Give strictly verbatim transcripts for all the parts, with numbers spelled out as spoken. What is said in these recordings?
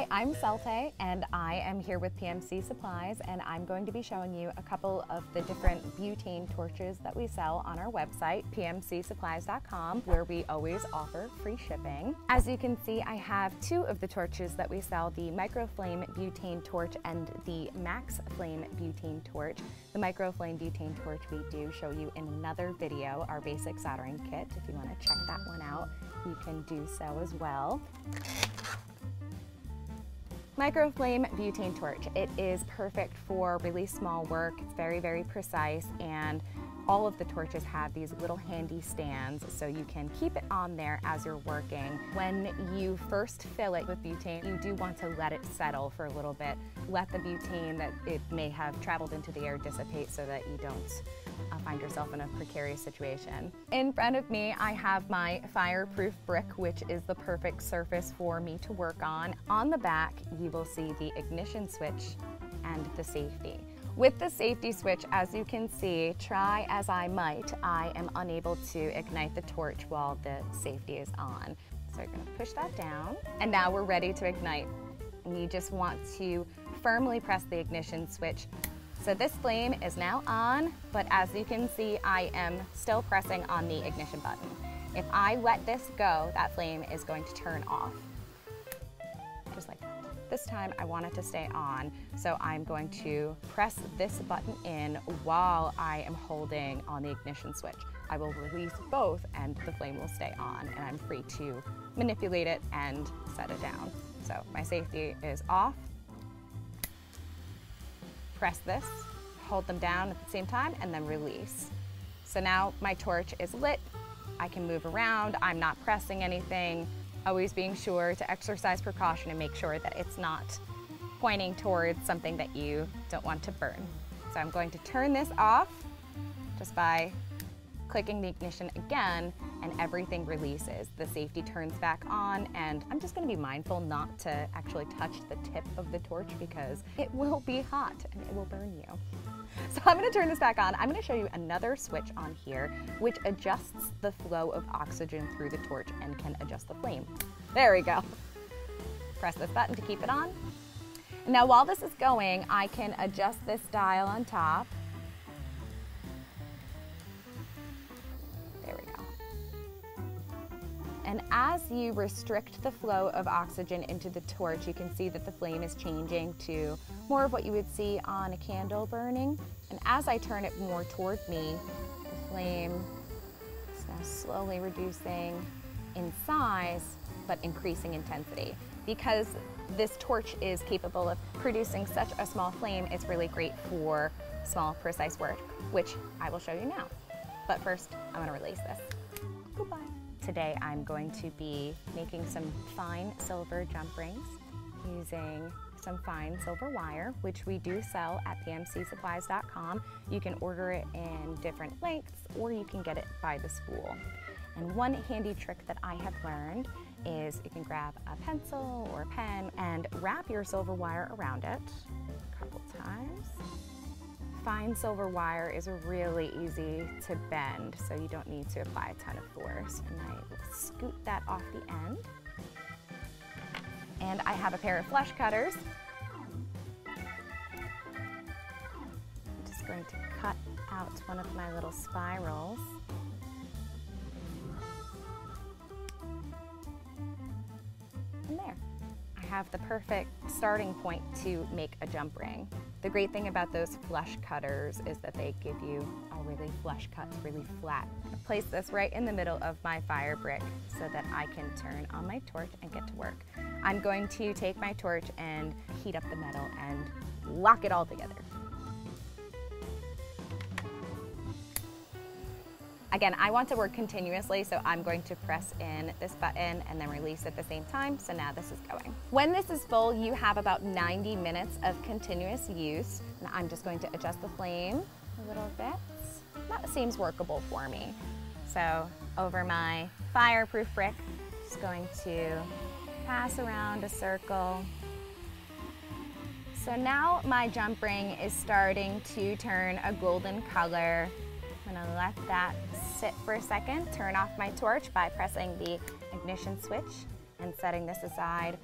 Hi, I'm Celte and I am here with P M C Supplies, and I'm going to be showing you a couple of the different butane torches that we sell on our website, p m c supplies dot com, where we always offer free shipping. As you can see, I have two of the torches that we sell, the Micro-Flame Butane Torch and the Max Flame Butane Torch. The Micro-Flame Butane Torch we do show you in another video, our basic soldering kit. If you want to check that one out, you can do so as well. Micro-Flame Butane Torch. It is perfect for really small work. It's very, very precise, and all of the torches have these little handy stands so you can keep it on there as you're working. When you first fill it with butane, you do want to let it settle for a little bit. Let the butane that it may have traveled into the air dissipate so that you don't uh, find yourself in a precarious situation. In front of me, I have my fireproof brick, which is the perfect surface for me to work on. On the back, you will see the ignition switch and the safety. With the safety switch, as you can see, try as I might, I am unable to ignite the torch while the safety is on. So you're gonna push that down, and now we're ready to ignite. And you just want to firmly press the ignition switch. So this flame is now on, but as you can see, I am still pressing on the ignition button. If I let this go, that flame is going to turn off, just like that. This time I want it to stay on, so I'm going to press this button in while I am holding on the ignition switch. I will release both and the flame will stay on, and I'm free to manipulate it and set it down. So my safety is off. Press this, hold them down at the same time, and then release. So now my torch is lit. I can move around. I'm not pressing anything. Always being sure to exercise precaution and make sure that it's not pointing towards something that you don't want to burn. So I'm going to turn this off just by clicking the ignition again, and everything releases. The safety turns back on, and I'm just going to be mindful not to actually touch the tip of the torch because it will be hot and it will burn you. So I'm going to turn this back on. I'm going to show you another switch on here which adjusts the flow of oxygen through the torch and can adjust the flame. There we go. Press this button to keep it on. Now while this is going, I can adjust this dial on top. There we go. And as you restrict the flow of oxygen into the torch, you can see that the flame is changing to more of what you would see on a candle burning. And as I turn it more toward me, the flame is now slowly reducing in size, but increasing intensity. Because this torch is capable of producing such a small flame, it's really great for small, precise work, which I will show you now. But first, I'm gonna release this. Goodbye. Today I'm going to be making some fine silver jump rings using some fine silver wire, which we do sell at p m c supplies dot com. You can order it in different lengths, or you can get it by the spool. And one handy trick that I have learned is you can grab a pencil or a pen and wrap your silver wire around it a couple times. Fine silver wire is really easy to bend, so you don't need to apply a ton of force. And I will scoot that off the end. And I have a pair of flush cutters. I'm just going to cut out one of my little spirals. And there. I have the perfect starting point to make a jump ring. The great thing about those flush cutters is that they give you a really flush cut, really flat. I place this right in the middle of my fire brick so that I can turn on my torch and get to work. I'm going to take my torch and heat up the metal and lock it all together. Again, I want to work continuously, so I'm going to press in this button and then release at the same time, so now this is going. When this is full, you have about ninety minutes of continuous use. And I'm just going to adjust the flame a little bit. That seems workable for me. So over my fireproof brick, just going to pass around a circle. So now my jump ring is starting to turn a golden color. I'm gonna let that sit for a second, turn off my torch by pressing the ignition switch and setting this aside.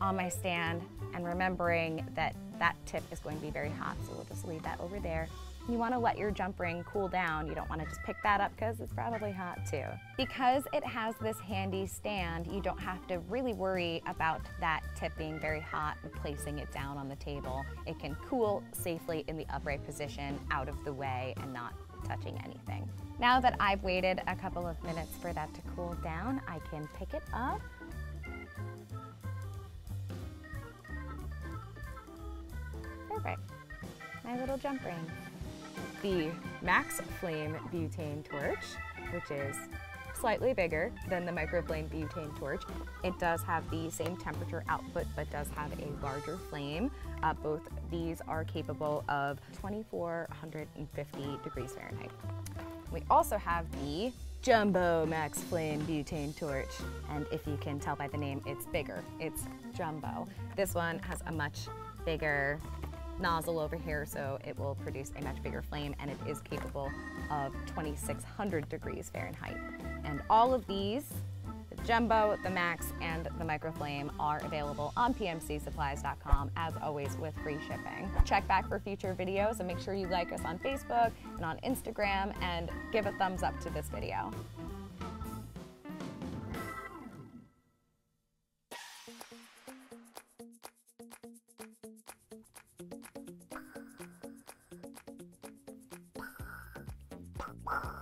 on my stand, and remembering that that tip is going to be very hot, so we'll just leave that over there. You want to let your jump ring cool down. You don't want to just pick that up because it's probably hot too. Because it has this handy stand, you don't have to really worry about that tip being very hot and placing it down on the table. It can cool safely in the upright position, out of the way and not touching anything. Now that I've waited a couple of minutes for that to cool down, I can pick it up. Perfect. My little jump ring. The Max Flame Butane Torch, which is slightly bigger than the Micro-Flame Butane Torch. It does have the same temperature output, but does have a larger flame. Uh, both these are capable of twenty-four fifty degrees Fahrenheit. We also have the Jumbo Max Flame Butane Torch, and if you can tell by the name, it's bigger. It's Jumbo. This one has a much bigger nozzle over here, so it will produce a much bigger flame, and it is capable of twenty-six hundred degrees Fahrenheit. And all of these, the Jumbo, the Max, and the Micro-Flame, are available on P M C supplies dot com, as always, with free shipping. Check back for future videos, and make sure you like us on Facebook and on Instagram, and give a thumbs up to this video. Wow.